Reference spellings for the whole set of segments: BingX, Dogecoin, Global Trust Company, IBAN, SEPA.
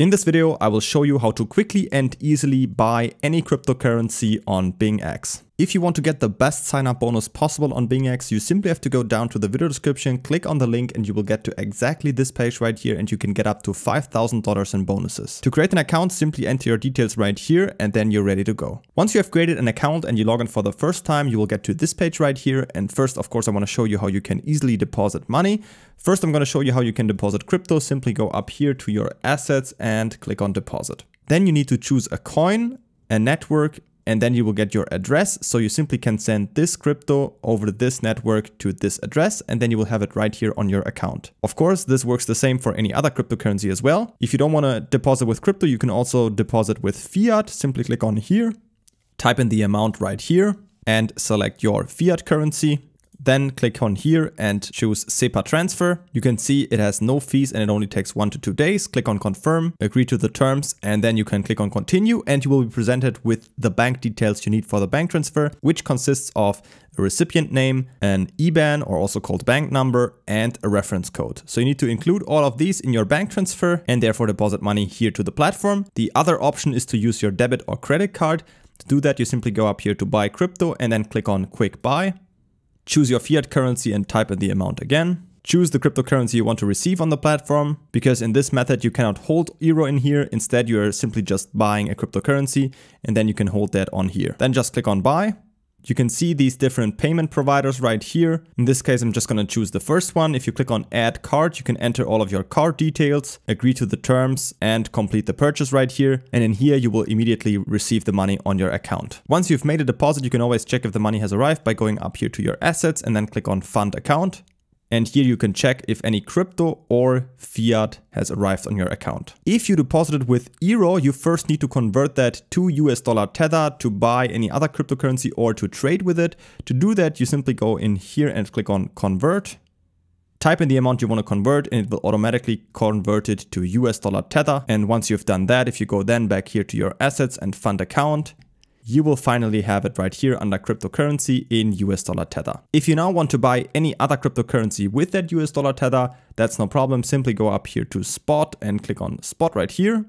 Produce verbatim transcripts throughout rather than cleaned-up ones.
In this video, I will show you how to quickly and easily buy any cryptocurrency on BingX. If you want to get the best sign-up bonus possible on BingX, you simply have to go down to the video description, click on the link, and you will get to exactly this page right here, and you can get up to five thousand dollars in bonuses. To create an account, simply enter your details right here, and then you're ready to go. Once you have created an account and you log in for the first time, you will get to this page right here. And first, of course, I want to show you how you can easily deposit money. First, I'm going to show you how you can deposit crypto. Simply go up here to your assets and click on deposit. Then you need to choose a coin, a network, and then you will get your address. So you simply can send this crypto over this network to this address, and then you will have it right here on your account. Of course, this works the same for any other cryptocurrency as well. If you don't want to deposit with crypto, you can also deposit with fiat. Simply click on here, type in the amount right here and select your fiat currency. Then click on here and choose SEPA transfer. You can see it has no fees and it only takes one to two days. Click on confirm, agree to the terms, and then you can click on continue, and you will be presented with the bank details you need for the bank transfer, which consists of a recipient name, an I B A N, or also called bank number, and a reference code. So you need to include all of these in your bank transfer and therefore deposit money here to the platform. The other option is to use your debit or credit card. To do that, you simply go up here to buy crypto and then click on quick buy. Choose your fiat currency and type in the amount again. Choose the cryptocurrency you want to receive on the platform, because in this method you cannot hold euro in here. Instead, you are simply just buying a cryptocurrency and then you can hold that on here. Then just click on buy. You can see these different payment providers right here. In this case, I'm just going to choose the first one. If you click on add card, you can enter all of your card details, agree to the terms, and complete the purchase right here. And in here, you will immediately receive the money on your account. Once you've made a deposit, you can always check if the money has arrived by going up here to your assets and then click on fund account. And here you can check if any crypto or fiat has arrived on your account. If you deposited with euro, you first need to convert that to U S dollar tether to buy any other cryptocurrency or to trade with it. To do that, you simply go in here and click on convert. Type in the amount you want to convert and it will automatically convert it to U S dollar tether. And once you've done that, if you go then back here to your assets and fund account, you will finally have it right here under cryptocurrency in U S dollar tether. If you now want to buy any other cryptocurrency with that U S dollar tether, that's no problem. Simply go up here to spot and click on spot right here.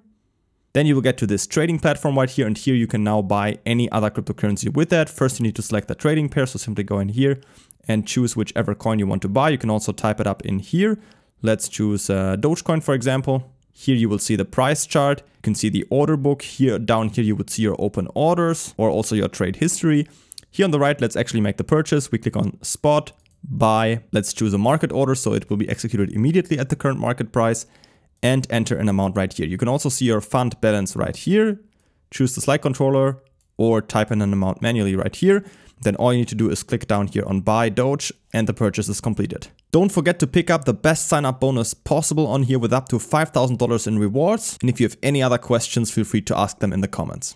Then you will get to this trading platform right here, and here you can now buy any other cryptocurrency with that. First, you need to select the trading pair. So simply go in here and choose whichever coin you want to buy. You can also type it up in here. Let's choose uh, Dogecoin, for example. Here you will see the price chart. You can see the order book. Here down here you would see your open orders or also your trade history. Here on the right, let's actually make the purchase. We click on spot, buy. Let's choose a market order so it will be executed immediately at the current market price and enter an amount right here. You can also see your fund balance right here. Choose the slide controller or type in an amount manually right here. Then all you need to do is click down here on buy Doge and the purchase is completed. Don't forget to pick up the best sign-up bonus possible on here with up to five thousand dollars in rewards. And if you have any other questions, feel free to ask them in the comments.